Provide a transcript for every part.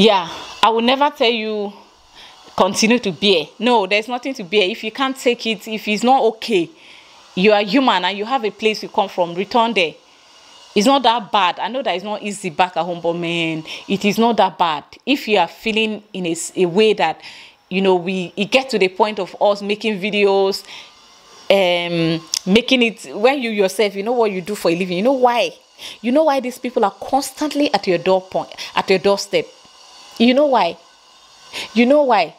Yeah, I will never tell you continue to bear. No, there's nothing to bear. If you can't take it, if it's not okay, you are human and you have a place you come from. Return there. It's not that bad. I know that it's not easy back at home, but man, it is not that bad. If you are feeling in a way that, you know, it gets to the point of us making videos, making it, when you yourself, you know what you do for a living, you know why. You know why these people are constantly at your doorstep. You know why. You know why.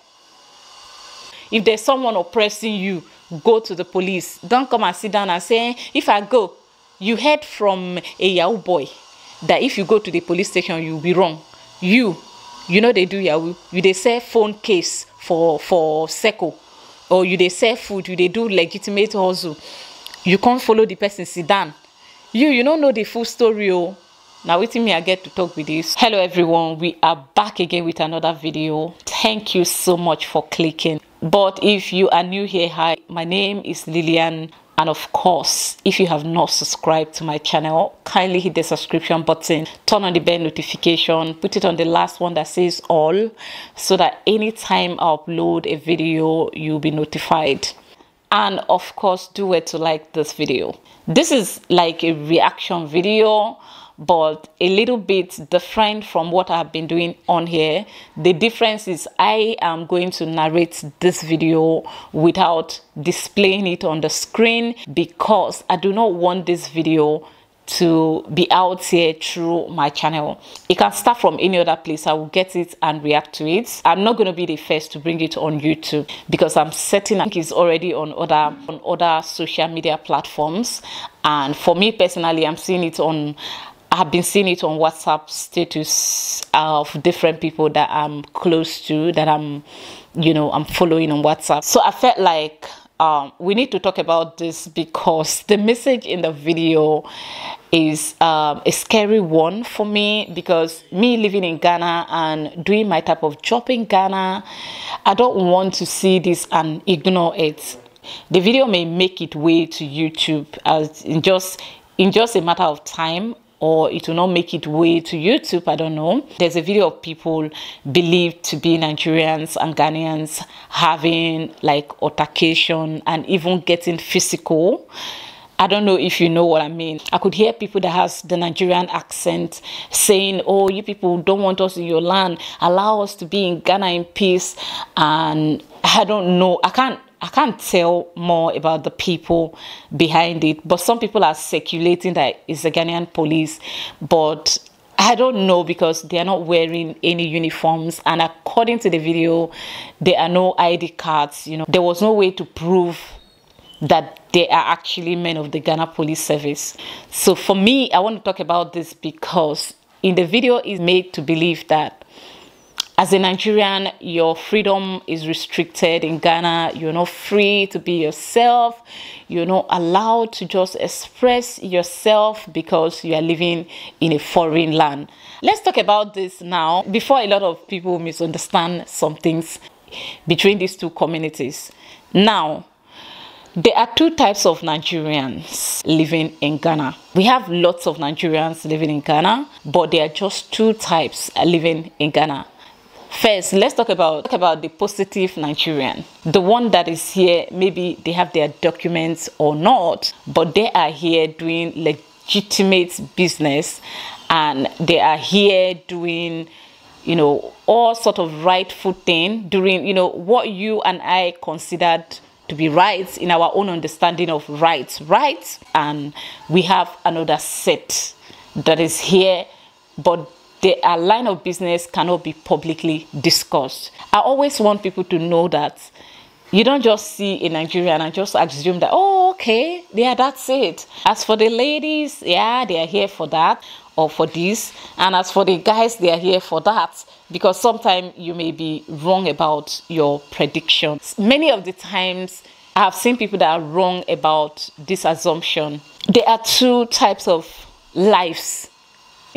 If there's someone oppressing you, go to the police. Don't come and sit down and say, if I go, you heard from a Yahoo boy that if you go to the police station, you'll be wrong. You know they do Yahoo. You they sell phone case for Seco. Or you they sell food, you they do legitimate hustle. You can't follow the person, sit down. You don't know the full story, oh. Now waiting me, I get to talk with this. Hello everyone, we are back again with another video. Thank you so much for clicking. But if you are new here, hi, my name is Lillian, and of course, if you have not subscribed to my channel, kindly hit the subscription button, turn on the bell notification, put it on the last one that says all, so that anytime I upload a video, you'll be notified. And of course, do well to like this video. This is like a reaction video, but a little bit different from what I've been doing on here. The difference is I am going to narrate this video without displaying it on the screen, because I do not want this video to be out here through my channel. It can start from any other place. I will get it and react to it. I'm not going to be the first to bring it on YouTube, because I'm certain I think it's already on other social media platforms. And for me personally, I've been seeing it on WhatsApp status of different people that I'm close to, that I'm following on WhatsApp. So I felt like we need to talk about this, because the message in the video is a scary one for me, because me living in Ghana and doing my type of job in Ghana, I don't want to see this and ignore it. The video may make its way to YouTube as in just a matter of time, or it will not make its way to YouTube, I don't know. There's a video of people believed to be Nigerians and Ghanaians having like altercation and even getting physical. I don't know if you know what I mean. I could hear people that has the Nigerian accent saying, oh, you people don't want us in your land, allow us to be in Ghana in peace. And I don't know, I can't tell more about the people behind it, but some people are speculating that it's the Ghanaian police, but I don't know, because they are not wearing any uniforms, and according to the video, there are no ID cards. You know, there was no way to prove that they are actually men of the Ghana Police Service. So for me, I want to talk about this, because in the video is made to believe that as a Nigerian, your freedom is restricted in Ghana. You're not free to be yourself. You're not allowed to just express yourself because you are living in a foreign land. Let's talk about this now before a lot of people misunderstand some things between these two communities. Now, there are two types of Nigerians living in Ghana. We have lots of Nigerians living in Ghana, but there are just two types living in Ghana. First, let's talk about the positive Nigerian. The one that is here, maybe they have their documents or not, but they are here doing legitimate business, and they are here doing, you know, all sort of rightful thing, doing, you know, what you and I considered to be rights in our own understanding of rights. And we have another set that is here, but their line of business cannot be publicly discussed. I always want people to know that you don't just see a Nigerian and just assume that, oh, okay, yeah, that's it. As for the ladies, yeah, they are here for that or for this. And as for the guys, they are here for that. Because sometimes you may be wrong about your predictions. Many of the times, I have seen people that are wrong about this assumption. There are two types of lives.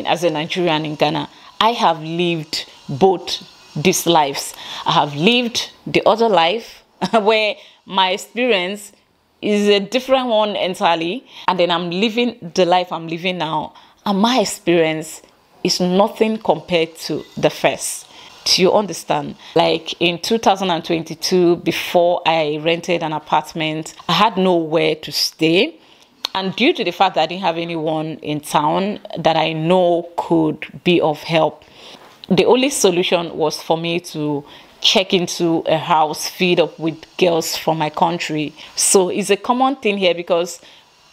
As a Nigerian in Ghana, I have lived both these lives. I have lived the other life where my experience is a different one entirely, and then I'm living the life I'm living now, and my experience is nothing compared to the first. Do you understand? Like in 2022, before I rented an apartment, I had nowhere to stay. And due to the fact that I didn't have anyone in town that I know could be of help, the only solution was for me to check into a house filled up with girls from my country. So it's a common thing here because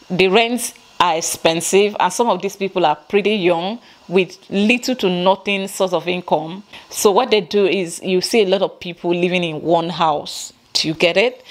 the rents are expensive and some of these people are pretty young with little to nothing sort of income. So what they do is you see a lot of people living in one house. Do you get it?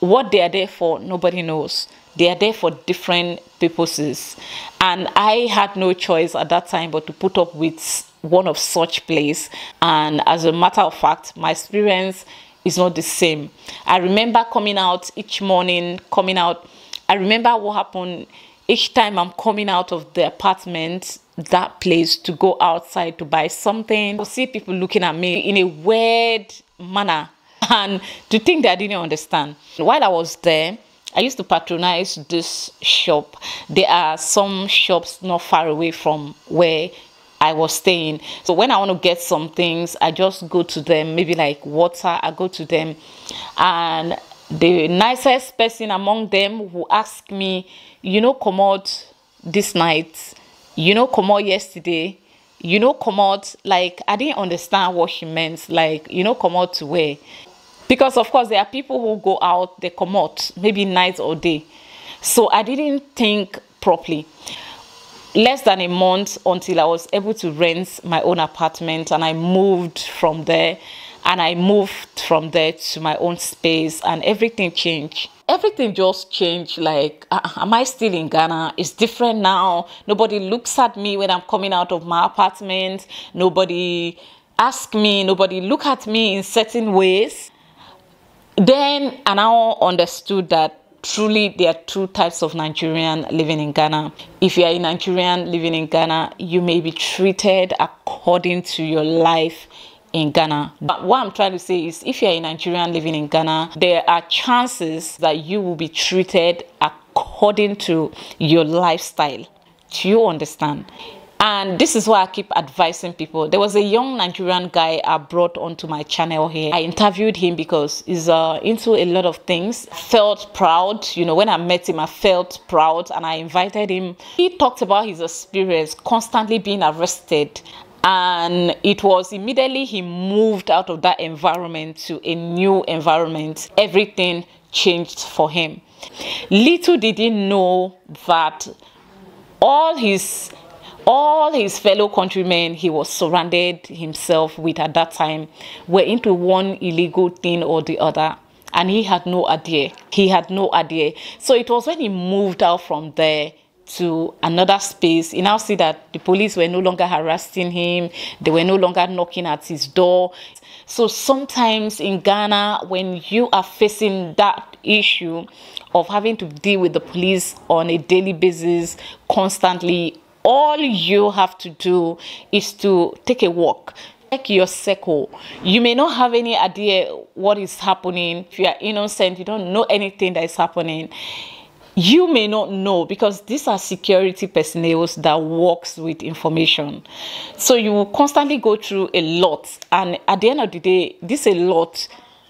What they are there for, nobody knows. They are there for different purposes. And I had no choice at that time but to put up with one of such place. And as a matter of fact, my experience is not the same. I remember coming out each morning, I remember what happened each time I'm coming out of the apartment, that place, to go outside to buy something. I see people looking at me in a weird manner. And to think that I didn't understand. While I was there, I used to patronize this shop. There are some shops not far away from where I was staying. So when I want to get some things, I just go to them, maybe like water, I go to them. And the nicest person among them who asked me, you know, come out this night, you know, come out yesterday, you know, come out, like, I didn't understand what she meant, like, you know, come out to where? Because, of course, there are people who go out, they come out, maybe night or day. So I didn't think properly. Less than a month until I was able to rent my own apartment, and I moved from there, to my own space, and everything changed. Everything just changed, like, am I still in Ghana? It's different now. Nobody looks at me when I'm coming out of my apartment. Nobody asks me. Nobody look at me in certain ways. Then I now understood that truly, there are two types of Nigerian living in Ghana. If you are a Nigerian living in Ghana, you may be treated according to your life in Ghana. But what I'm trying to say is, if you are a Nigerian living in Ghana, there are chances that you will be treated according to your lifestyle. Do you understand? And this is why I keep advising people. There was a young Nigerian guy I brought onto my channel here. I interviewed him because he's into a lot of things. I felt proud, you know, when I met him, I felt proud and I invited him. He talked about his experience constantly being arrested. And it was immediately he moved out of that environment to a new environment. Everything changed for him. Little did he know that all his fellow countrymen he was surrounded himself with at that time were into one illegal thing or the other, and he had no idea. So it was when he moved out from there to another space, he now see that the police were no longer harassing him, they were no longer knocking at his door. So sometimes in Ghana, when you are facing that issue of having to deal with the police on a daily basis, constantly, all you have to do is to take a walk, check your circle. You may not have any idea what is happening. If you are innocent, you don't know anything that is happening. You may not know, because these are security personnel that works with information. So you will constantly go through a lot. And at the end of the day, this a lot,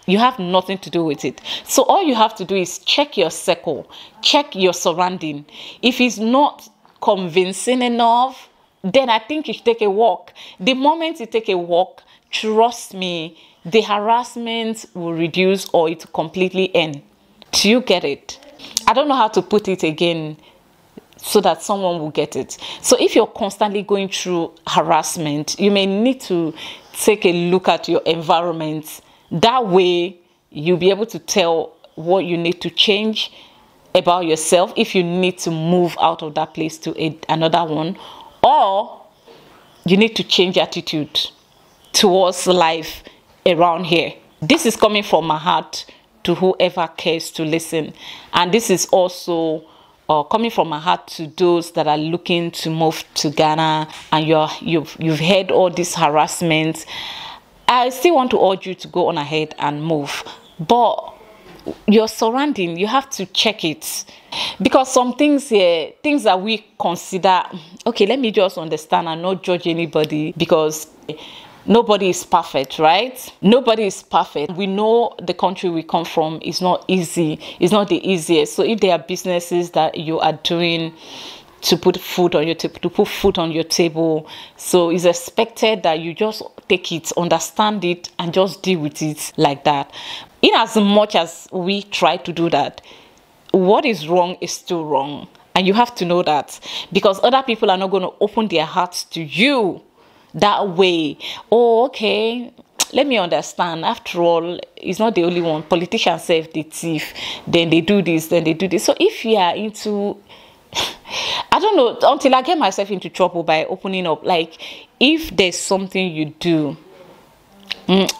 you have nothing to do with it. So all you have to do is check your circle, check your surrounding. If it's not convincing enough, then I think you should take a walk. The moment you take a walk, trust me, the harassment will reduce or it will completely end. Do you get it? I don't know how to put it again so that someone will get it. So if you're constantly going through harassment, you may need to take a look at your environment. That way, you'll be able to tell what you need to change about yourself, if you need to move out of that place to another one, or you need to change attitude towards life around here. This is coming from my heart to whoever cares to listen, and this is also coming from my heart to those that are looking to move to Ghana and you've heard all this harassment. I still want to urge you to go on ahead and move, but your surrounding, you have to check it, because some things here, things that we consider, okay, let me just understand and not judge anybody, because Nobody is perfect, right? Nobody is perfect. We know the country we come from is not easy. It's not the easiest. So if there are businesses that you are doing to put food on your table, to put food on your table, so it's expected that you just take it, understand it, and just deal with it like that. In as much as we try to do that, what is wrong is still wrong, and you have to know that, because other people are not going to open their hearts to you that way. Oh, okay, let me understand. After all, it's not the only one. Politicians say if they thief, then they do this, then they do this. So if you are into, I don't know, until I get myself into trouble by opening up, like if there's something you do,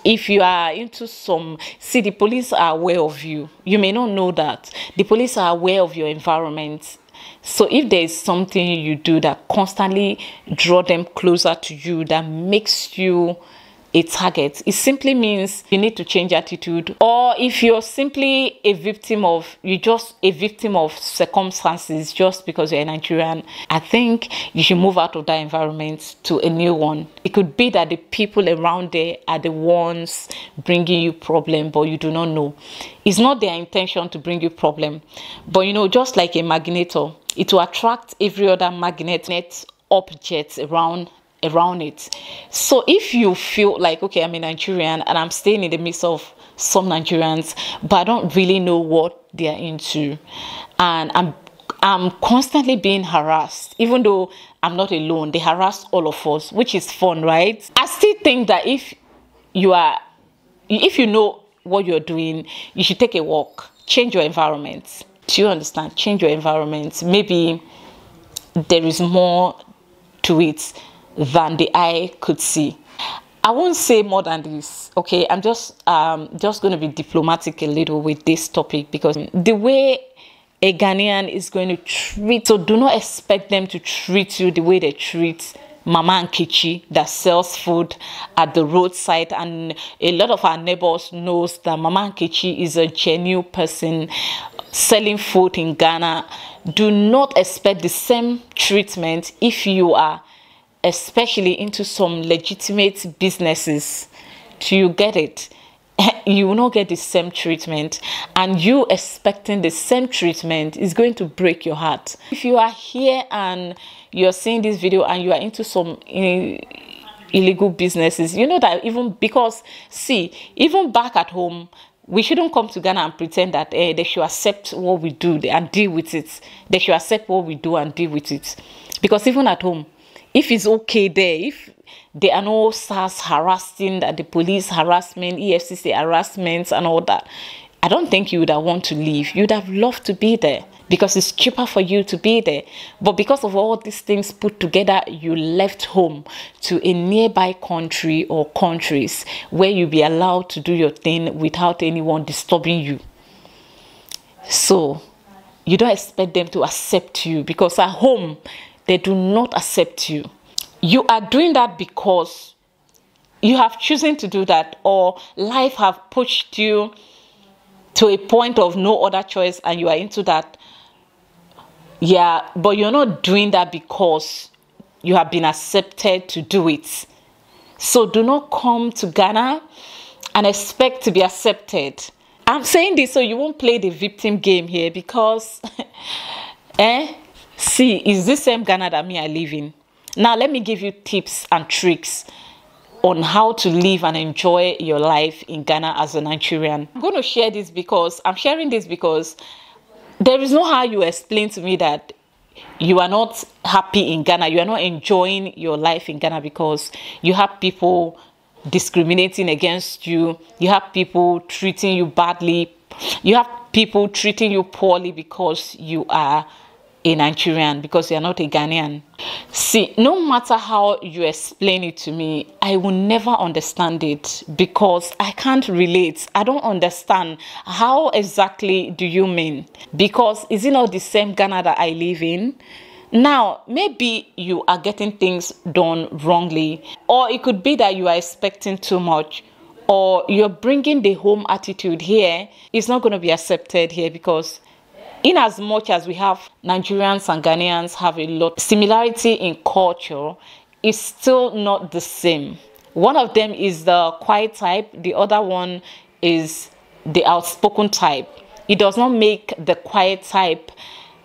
if you are into some, see, the police are aware of you. You may not know that. The police are aware of your environment. So if there is something you do that constantly draw them closer to you, that makes you a target, it simply means you need to change attitude. Or if you're simply a victim of, you're just a victim of circumstances just because you're a Nigerian, I think you should move out of that environment to a new one. It could be that the people around there are the ones bringing you problem, but you do not know. It's not their intention to bring you problem, but you know, just like a magneto, it will attract every other magnet objects around it. So if you feel like, okay, I'm a Nigerian and I'm staying in the midst of some Nigerians, but I don't really know what they are into, and I'm constantly being harassed, even though I'm not alone, they harass all of us, which is fun, right? I still think that if you know what you're doing, you should take a walk, change your environment. Do you understand? Change your environment. Maybe there is more to it than the eye could see. I won't say more than this, okay? I'm just going to be diplomatic a little with this topic, because the way a Ghanaian is going to treat, so do not expect them to treat you the way they treat Mama Nkechi that sells food at the roadside. And a lot of our neighbors knows that Mama Nkechi is a genuine person selling food in Ghana. Do not expect the same treatment if you are especially into some legitimate businesses. Do you get it? You will not get the same treatment, and you expecting the same treatment is going to break your heart. If you are here and you're seeing this video and you are into some illegal businesses, you know that, even because, see, even back at home, we shouldn't come to Ghana and pretend that they should accept what we do and deal with it. They should accept what we do and deal with it. Because even at home, if it's okay there, if there are no SARS harassing, that the police harassment, EFCC harassments and all that, I don't think you would have want to leave. You'd have loved to be there, because it's cheaper for you to be there. But because of all these things put together, you left home to a nearby country or countries where you'll be allowed to do your thing without anyone disturbing you. So you don't expect them to accept you, because at home, they do not accept you. You are doing that because you have chosen to do that, or life have pushed you to a point of no other choice and you are into that. Yeah, but you're not doing that because you have been accepted to do it. So do not come to Ghana and expect to be accepted. I'm saying this so you won't play the victim game here, because see, it's the same Ghana that me I live in. Now, let me give you tips and tricks on how to live and enjoy your life in Ghana as a Nigerian. I'm going to share this because I'm sharing this because there is no how you explain to me that you are not happy in Ghana, you are not enjoying your life in Ghana because you have people discriminating against you, you have people treating you badly, you have people treating you poorly because you are a Nigerian, because you are not a Ghanaian. See, no matter how you explain it to me, I will never understand it, because I can't relate. I don't understand. How exactly do you mean? Because is it not the same Ghana that I live in? Now, maybe you are getting things done wrongly, or it could be that you are expecting too much, or you're bringing the home attitude here. It's not going to be accepted here, because in as much as we have Nigerians and Ghanaians have a lot of similarity in culture, it's still not the same. One of them is the quiet type. The other one is the outspoken type. It does not make the quiet type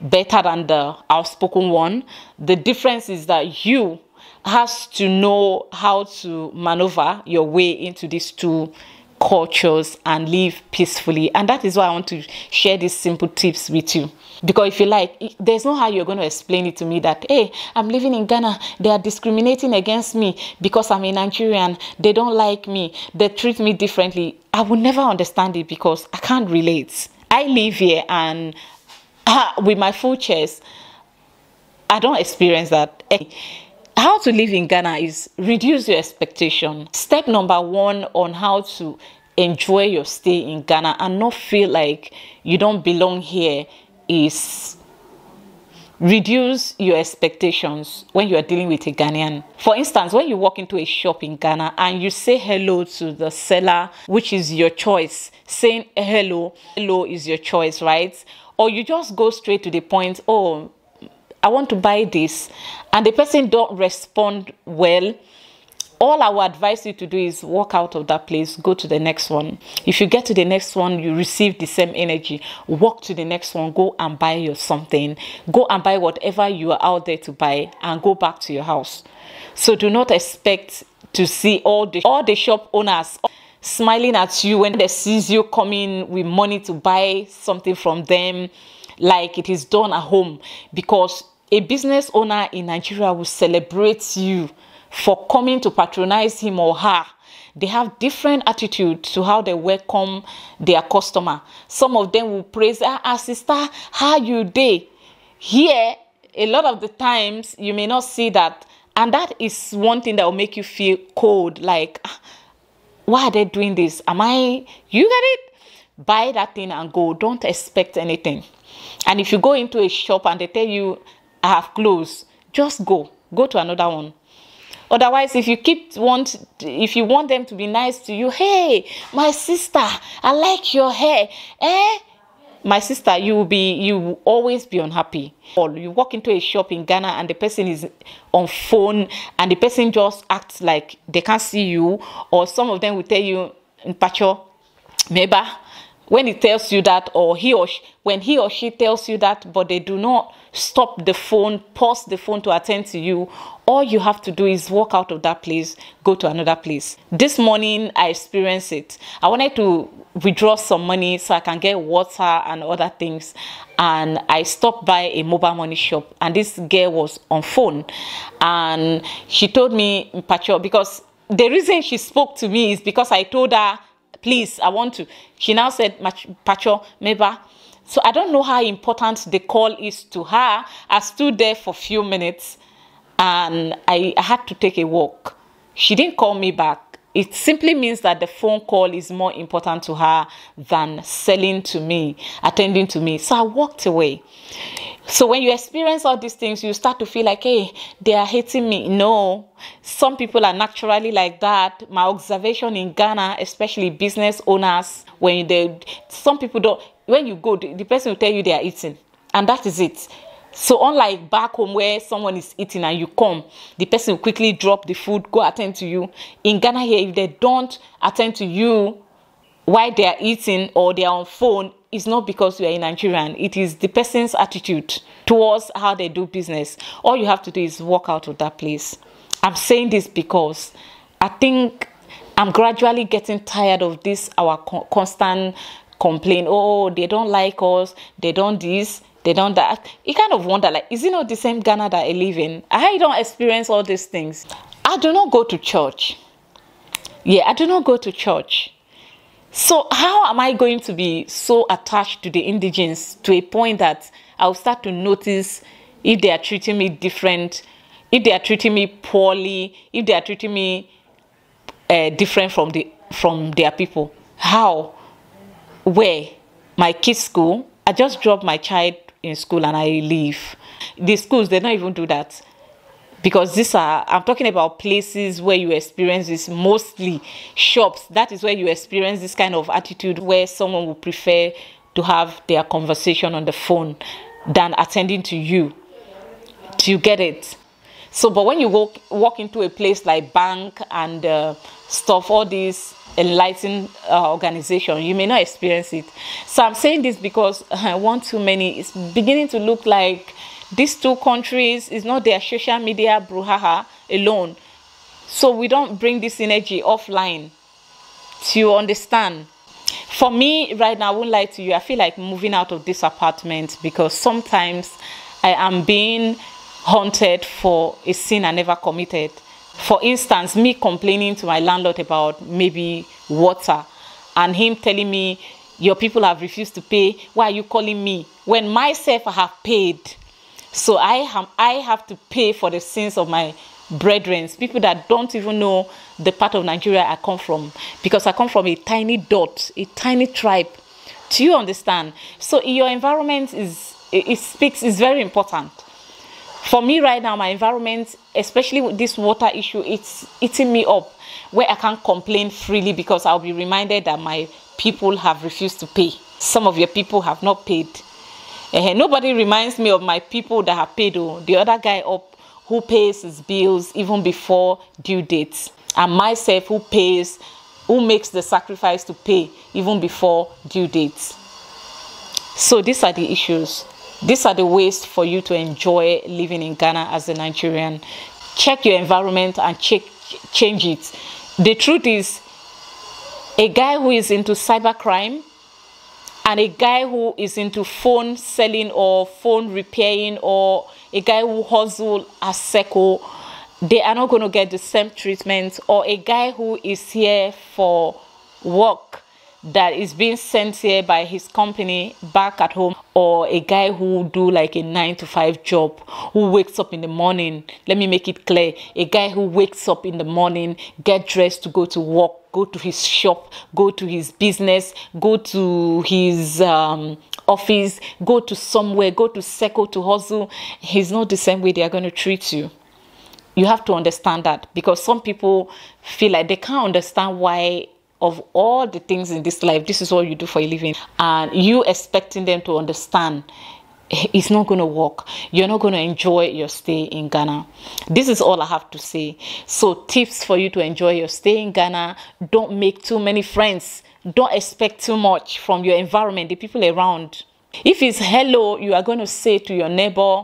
better than the outspoken one. The difference is that you has to know how to maneuver your way into these two cultures and live peacefully. And that is why I want to share these simple tips with you, because if you like, there's no how you're going to explain it to me that, hey, I'm living in Ghana, they are discriminating against me because I'm a Nigerian, they don't like me, they treat me differently. I will never understand it because I can't relate. I live here and with my full chest, I don't experience that. How to live in Ghana is reduce your expectation. Step number one on how to enjoy your stay in Ghana and not feel like you don't belong here is reduce your expectations when you are dealing with a Ghanaian. For instance, when you walk into a shop in Ghana and you say hello to the seller, which is your choice, saying hello is your choice, right? Or you just go straight to the point, oh, I want to buy this, and the person don't respond well, all I would advise you to do is walk out of that place, go to the next one. If you get to the next one, you receive the same energy, walk to the next one, go and buy your something, go and buy whatever you are out there to buy and go back to your house. So do not expect to see all the shop owners smiling at you when they sees you coming with money to buy something from them like it is done at home, because a business owner in Nigeria will celebrate you for coming to patronize him or her. They have different attitude to how they welcome their customer. Some of them will praise, ah, sister, how you day? Here, a lot of the times, you may not see that. And that is one thing that will make you feel cold. Like, why are they doing this? You get it? Buy that thing and go. Don't expect anything. And if you go into a shop and they tell you, I have clothes, just go to another one. Otherwise, if you want them to be nice to you, hey, my sister, I like your hair, eh? My sister, you will always be unhappy. Or you walk into a shop in Ghana and the person is on phone and the person just acts like they can't see you. Or some of them will tell you, Mpacho, Meba, when he tells you that, or when he or she tells you that, but they do not stop the phone, pause the phone to attend to you, all you have to do is walk out of that place, go to another place. This morning, I experienced it. I wanted to withdraw some money so I can get water and other things. And I stopped by a mobile money shop, and this girl was on phone. And she told me, Mpacho, because the reason she spoke to me is because I told her, please, I want to. She now said, Pacho, Meba. So I don't know how important the call is to her. I stood there for a few minutes and I had to take a walk. She didn't call me back. It simply means that the phone call is more important to her than selling to me, attending to me. So I walked away. So when you experience all these things, you start to feel like, hey, they are hating me. No, some people are naturally like that. My observation in Ghana, especially business owners, when you go, the person will tell you they are eating. And that is it. So unlike back home where someone is eating and you come, the person will quickly drop the food, go attend to you. In Ghana here, if they don't attend to you while they are eating or they are on phone, it's not because you are a Nigerian. It is the person's attitude towards how they do business. All you have to do is walk out of that place. I'm saying this because I think I'm gradually getting tired of this, our constant complaint. Oh, they don't like us. They don't this. They don't that. You kind of wonder, like, is it not the same Ghana that I live in? I don't experience all these things. I do not go to church. Yeah, I do not go to church. So how am I going to be so attached to the indigents to a point that I'll start to notice if they are treating me different, if they are treating me poorly, if they are treating me different from their people? How? Where? My kids' school? I just drop my child in school and I leave. The schools, they don't even do that. Because I'm talking about places where you experience this, mostly shops. That is where you experience this kind of attitude where someone would prefer to have their conversation on the phone than attending to you. Do you get it? So, but when you go walk into a place like bank and stuff, all these enlightened organization, you may not experience it. So I'm saying this because one too many is beginning to look like these two countries is not their social media brouhaha alone. So we don't bring this energy offline to understand. For me right now, I won't lie to you, I feel like moving out of this apartment because sometimes I am being haunted for a sin I never committed. For instance, me complaining to my landlord about maybe water and him telling me, your people have refused to pay, why are you calling me? When myself I have paid. So I have to pay for the sins of my brethren, people that don't even know the part of Nigeria I come from, because I come from a tiny dot, a tiny tribe. Do you understand? So in your environment is very important. For me right now, my environment, especially with this water issue, it's eating me up, where I can't complain freely because I'll be reminded that my people have refused to pay. Some of your people have not paid. Nobody reminds me of my people that have paid. Oh, the other guy up who pays his bills even before due dates, and myself who pays, who makes the sacrifice to pay even before due dates. So these are the issues. These are the ways for you to enjoy living in Ghana as a Nigerian. Check your environment and change it. The truth is, a guy who is into cybercrime and a guy who is into phone selling or phone repairing or a guy who hustles a circle, they are not going to get the same treatment. Or a guy who is here for work that is being sent here by his company back at home, or a guy who do like a 9-to-5 job, who wakes up in the morning. Let me make it clear. A guy who wakes up in the morning, get dressed to go to work, go to his shop, go to his business, go to his office, go to somewhere, go to circle, to hustle. He's not the same way they are going to treat you. You have to understand that, because some people feel like they can't understand why of all the things in this life, this is all you do for a living, and you expecting them to understand. It's not going to work. You're not going to enjoy your stay in Ghana. This is all I have to say. So tips for you to enjoy your stay in Ghana: don't make too many friends, don't expect too much from your environment, the people around. If it's hello you are going to say to your neighbor,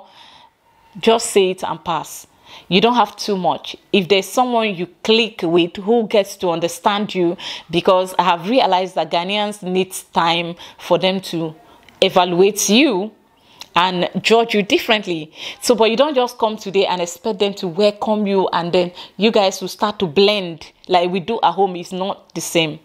just say it and pass. You don't have too much. If there's someone you click with who gets to understand you, because I have realized that Ghanaians need time for them to evaluate you and judge you differently. So, but you don't just come today and expect them to welcome you and then you guys will start to blend like we do at home. It's not the same.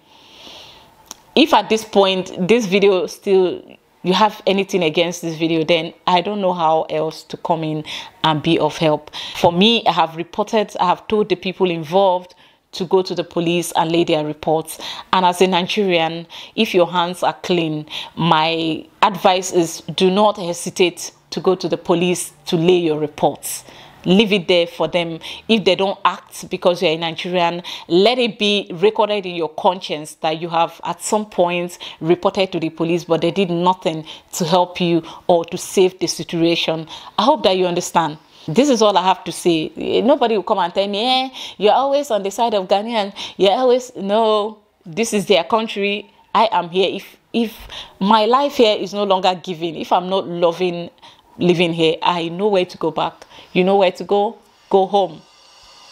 If at this point, this video still, you have anything against this video, then I don't know how else to come in and be of help. For me, I have reported, I have told the people involved to go to the police and lay their reports. And as a Nigerian, if your hands are clean, my advice is do not hesitate to go to the police to lay your reports. Leave it there for them. If they don't act because you're a Nigerian, let it be recorded in your conscience that you have at some point reported to the police but they did nothing to help you or to save the situation. I hope that you understand. This is all I have to say. Nobody will come and tell me, eh, you're always on the side of Ghanaian, you're always, no, this is their country. I am here. If my life here is no longer giving, if I'm not loving living here, I know where to go back. You know where to go? Go home.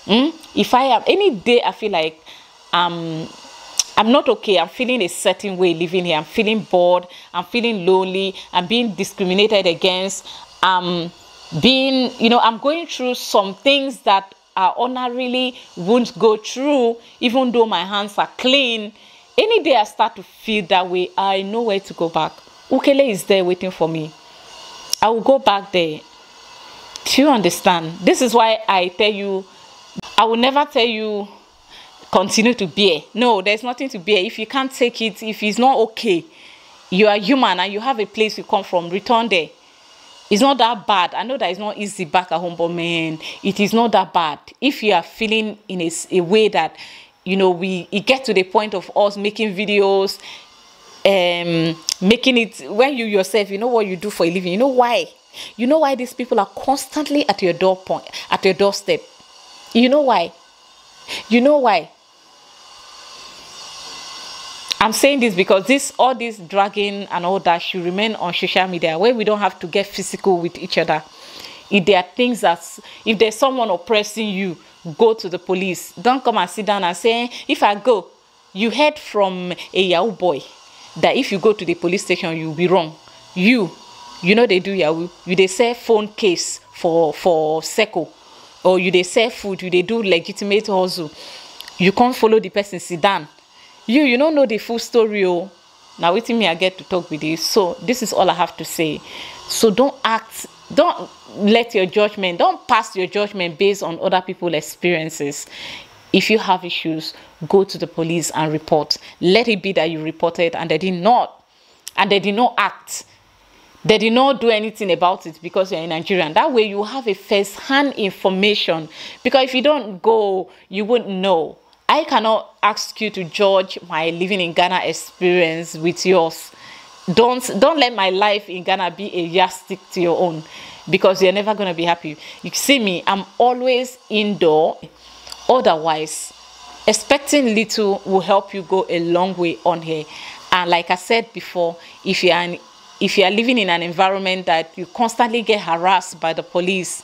If I am, any day I feel like I'm not okay, I'm feeling a certain way living here, I'm feeling bored, I'm feeling lonely, I'm being discriminated against, I'm going through some things that I ordinarily wouldn't go through, even though my hands are clean. Any day I start to feel that way, I know where to go back. Ukele is there waiting for me. I will go back there. Do you understand? This is why I tell you, I will never tell you continue to bear. No, there's nothing to bear. If you can't take it, if it's not okay, you are human and you have a place you come from, return there. It's not that bad. I know that it's not easy back at home, but man, it is not that bad. If you are feeling in a way that, you know, it gets to the point of us making videos, making it, when you yourself, you know what you do for a living, you know why You know why these people are constantly at your doorstep? You know why? You know why? I'm saying this because all this dragging and all that should remain on social media, where we don't have to get physical with each other. If there are things that, if there's someone oppressing you, go to the police. Don't come and sit down and say, if I go, you heard from a Yahoo boy that if you go to the police station, you'll be wrong. You know they do Yahoo. You they sell phone case for circle, or you they sell food. You they do legitimate hustle. You can't follow the person, sit down. You don't know the full story. Oh, now waiting me, I get to talk with you. So this is all I have to say. So don't act. Don't let your judgment, don't pass your judgment based on other people's experiences. If you have issues, go to the police and report. Let it be that you reported and they did not act. They did not do anything about it because you're a Nigerian. That way you have a first-hand information. Because if you don't go, you won't know. I cannot ask you to judge my living in Ghana experience with yours. Don't let my life in Ghana be a yardstick to your own, because you're never going to be happy. You see me, I'm always indoor. Otherwise, expecting little will help you go a long way on here. And like I said before, if you are living in an environment that you constantly get harassed by the police,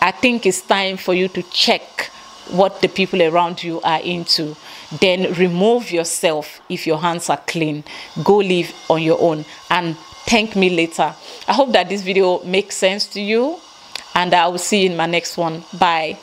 I think it's time for you to check what the people around you are into. Then remove yourself if your hands are clean. Go live on your own and thank me later. I hope that this video makes sense to you, and I will see you in my next one. Bye.